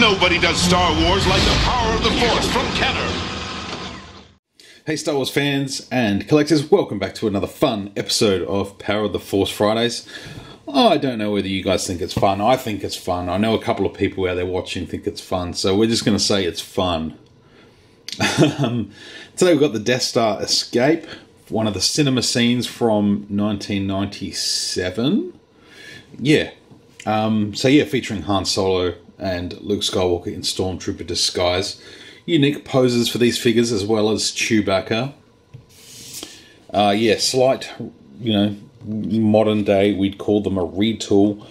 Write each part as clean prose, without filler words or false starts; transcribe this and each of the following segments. Nobody does Star Wars like the Power of the Force from Kenner. Hey Star Wars fans and collectors, welcome back to another fun episode of Power of the Force Fridays. Oh, I don't know whether you guys think it's fun. I think it's fun. I know a couple of people out there watching think it's fun, so we're just going to say it's fun. Today we've got the Death Star Escape, one of the cinema scenes from 1997. Yeah. Featuring Han Solo and Luke Skywalker in Stormtrooper disguise. Unique poses for these figures, as well as Chewbacca. Slight, modern day, we'd call them a retool.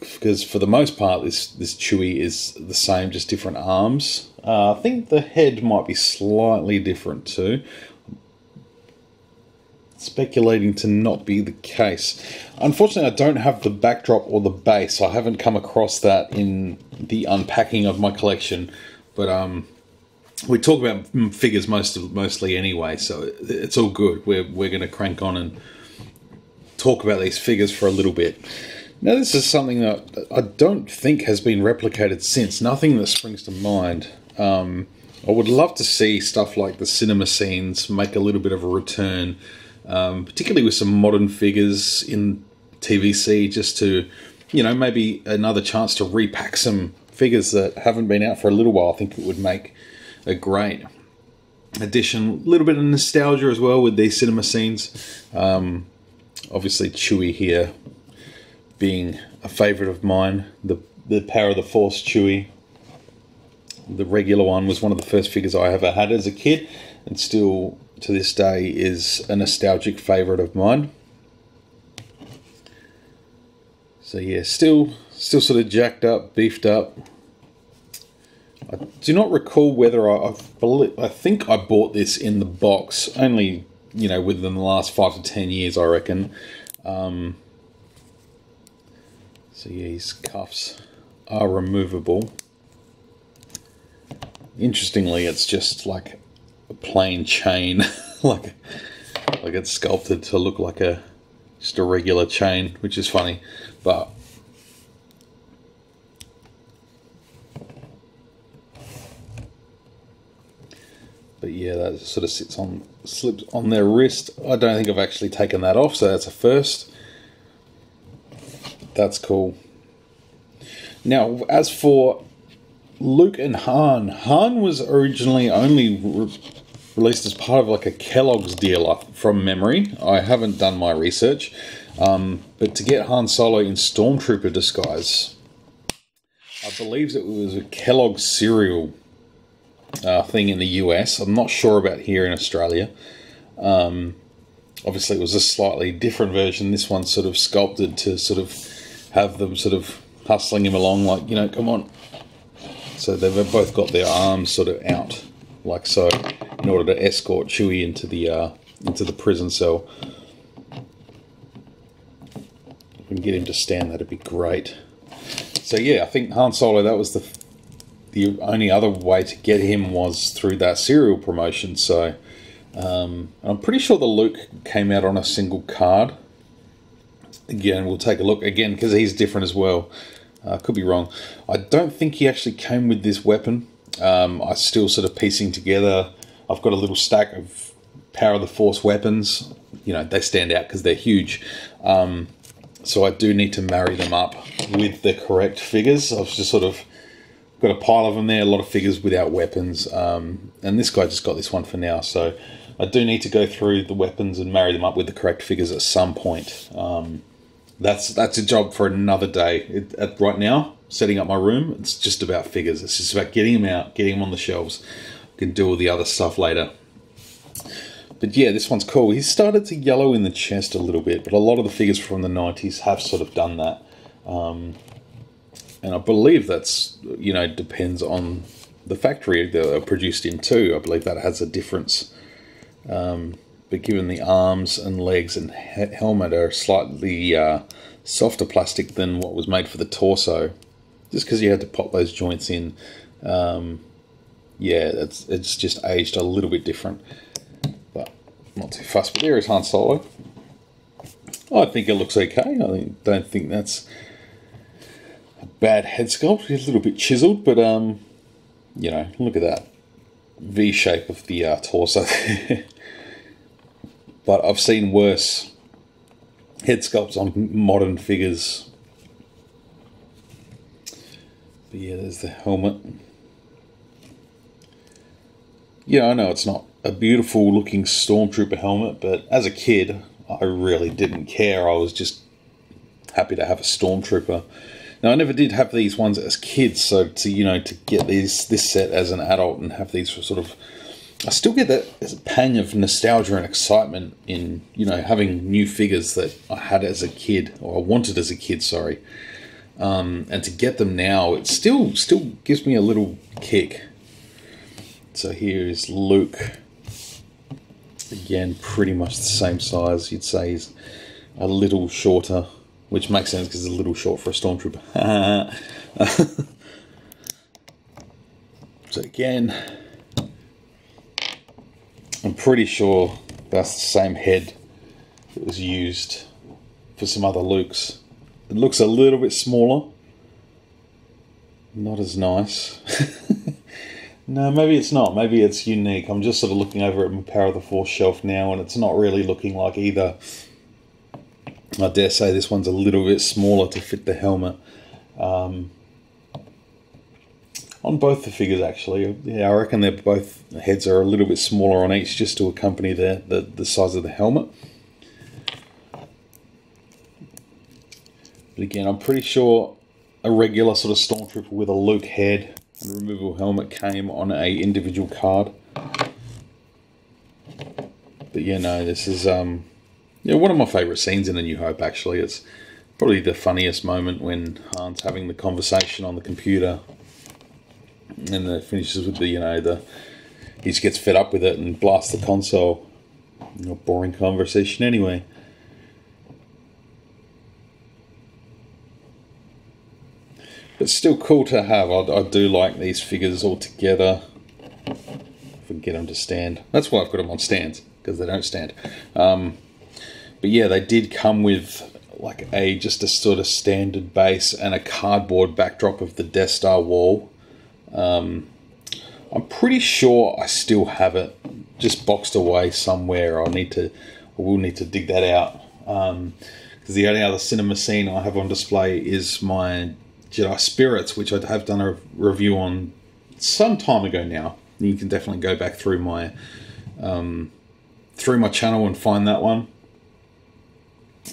Because for the most part, this Chewie is the same, just different arms. I think the head might be slightly different too. Speculating to not be the case. Unfortunately, I don't have the backdrop or the base. I haven't come across that in the unpacking of my collection. But we talk about figures mostly anyway, so it's all good. We're going to crank on and talk about these figures for a little bit. Now, this is something that I don't think has been replicated since. Nothing that springs to mind. I would love to see stuff like the cinema scenes make a little bit of a return, particularly with some modern figures in TVC, just to, maybe another chance to repack some figures that haven't been out for a little while. I think it would make a great addition. A little bit of nostalgia as well with these cinema scenes. Obviously, Chewie here being a favourite of mine, the Power of the Force Chewie. The regular one was one of the first figures I ever had as a kid, and still to this day is a nostalgic favourite of mine. So yeah, still sort of jacked up, beefed up. I do not recall whether I think I bought this in the box only, within the last 5 to 10 years, I reckon. His cuffs are removable. Interestingly, it's just like a plain chain, like it's sculpted to look like just a regular chain, which is funny. But yeah, that sort of slips on their wrist. I don't think I've actually taken that off, so that's a first. That's cool. Now, as for Luke and Han. Han was originally only released as part of like a Kellogg's deal from memory. I haven't done my research. But to get Han Solo in Stormtrooper disguise, I believe it was a Kellogg's cereal thing in the US. I'm not sure about here in Australia. Obviously, it was a slightly different version. This one's sort of sculpted to sort of have them sort of hustling him along like, come on. So they've both got their arms sort of out, like so, in order to escort Chewie into the prison cell. If we can get him to stand, that'd be great. So yeah, I think Han Solo, that was the only other way to get him was through that cereal promotion. So I'm pretty sure the Luke came out on a single card. Again, we'll take a look again because he's different as well. I could be wrong. I don't think he actually came with this weapon. I'm still sort of piecing together. I've got a little stack of Power of the Force weapons. They stand out because they're huge. So I do need to marry them up with the correct figures. I've just sort of got a pile of them there, a lot of figures without weapons. And this guy just got this one for now. So I do need to go through the weapons and marry them up with the correct figures at some point. That's a job for another day. Right now, setting up my room, it's just about figures. It's just about getting them out, getting them on the shelves. I can do all the other stuff later. But yeah, this one's cool. He's started to yellow in the chest a little bit, but a lot of the figures from the 90s have sort of done that. And I believe that's, depends on the factory that they're produced in too. I believe that has a difference. But given the arms and legs and helmet are slightly softer plastic than what was made for the torso, just because you had to pop those joints in, it's just aged a little bit different, but not too fussed. But there is Han Solo. I think it looks okay. I don't think that's a bad head sculpt. It's a little bit chiseled, but, you know, look at that V shape of the torso there. But I've seen worse head sculpts on modern figures. But yeah, there's the helmet. Yeah, I know it's not a beautiful looking Stormtrooper helmet, but as a kid, I really didn't care. I was just happy to have a Stormtrooper. Now, I never did have these ones as kids, so to, you know, to get these, this set as an adult and have these for sort of... I still get that pang of nostalgia and excitement in, you know, having new figures that I had as a kid, or I wanted as a kid, sorry. And to get them now, it still gives me a little kick. So here is Luke. Again, pretty much the same size. You'd say he's a little shorter, which makes sense because it's a little short for a Stormtrooper. So again, I'm pretty sure that's the same head that was used for some other Lukes. It looks a little bit smaller. Not as nice. No, maybe it's not. Maybe it's unique. I'm just sort of looking over at my Power of the Force shelf now, and it's not really looking like either. I dare say this one's a little bit smaller to fit the helmet. On both the figures, actually. Yeah, I reckon they're both, the heads are a little bit smaller on each just to accompany the size of the helmet. But again, I'm pretty sure a regular sort of Stormtrooper with a Luke head and removable helmet came on a individual card. But yeah, no, this is... Yeah, one of my favourite scenes in A New Hope, actually. It's probably the funniest moment when Han's having the conversation on the computer, and it finishes with the, you know, the he just gets fed up with it and blasts the console. You know, boring conversation anyway. But still cool to have. I do like these figures all together. If we can get them to stand. That's why I've got them on stands, because they don't stand. But yeah, they did come with like just a sort of standard base and a cardboard backdrop of the Death Star wall. I'm pretty sure I still have it, just boxed away somewhere. I will need to dig that out, because the only other Cinema Scene I have on display is my Jedi Spirits, which I have done a review on some time ago now. You can definitely go back through my channel and find that one.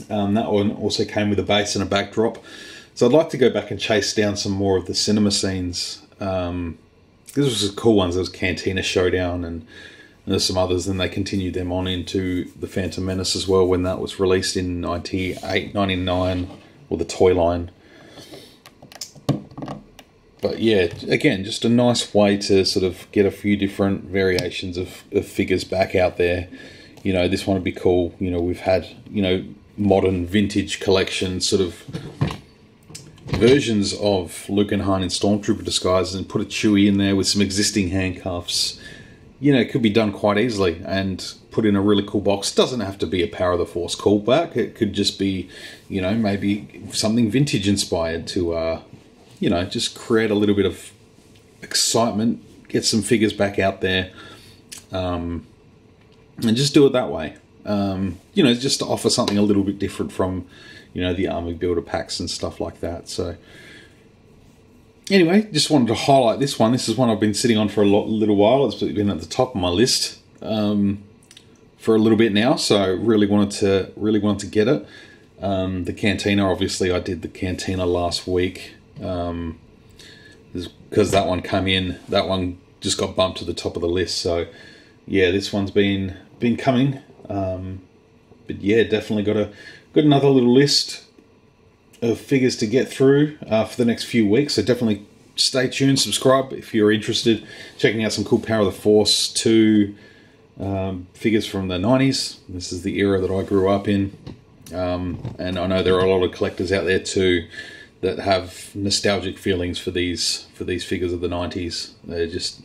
That one also came with a base and a backdrop, so I'd like to go back and chase down some more of the Cinema Scenes. This was some cool ones. There was Cantina Showdown, and there's some others, and they continued them on into The Phantom Menace as well when that was released in 98, 99, or the toy line. But yeah, again, just a nice way to sort of get a few different variations of figures back out there. You know, this one would be cool. You know, we've had, you know, modern vintage collection sort of versions of Luke and Han in Stormtrooper disguises, and put a Chewie in there with some existing handcuffs. You know, it could be done quite easily and put in a really cool box. Doesn't have to be a Power of the Force callback. It could just be, you know, maybe something vintage inspired to, you know, just create a little bit of excitement, get some figures back out there, and just do it that way. You know, just to offer something a little bit different from, you know, the army builder packs and stuff like that. So anyway, just wanted to highlight this one. This is one I've been sitting on for a little while. It's been at the top of my list for a little bit now, so I really wanted to get it. The Cantina, obviously I did the Cantina last week, because that one came in, that one just got bumped to the top of the list. So yeah, this one's been coming. But yeah, definitely got another little list of figures to get through for the next few weeks, so definitely stay tuned, subscribe if you're interested, checking out some cool Power of the Force 2 figures from the 90s. This is the era that I grew up in, and I know there are a lot of collectors out there too that have nostalgic feelings for these figures of the 90s. They're just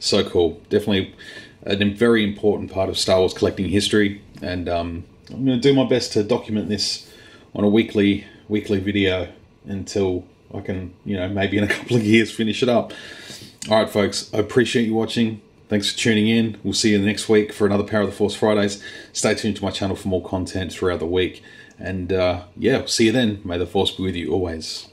so cool. Definitely a very important part of Star Wars collecting history, and I'm going to do my best to document this on a weekly video until I can, you know, maybe in a couple of years finish it up. All right, folks, I appreciate you watching. Thanks for tuning in. We'll see you next week for another Power of the Force Fridays. Stay tuned to my channel for more content throughout the week. And yeah, see you then. May the Force be with you always.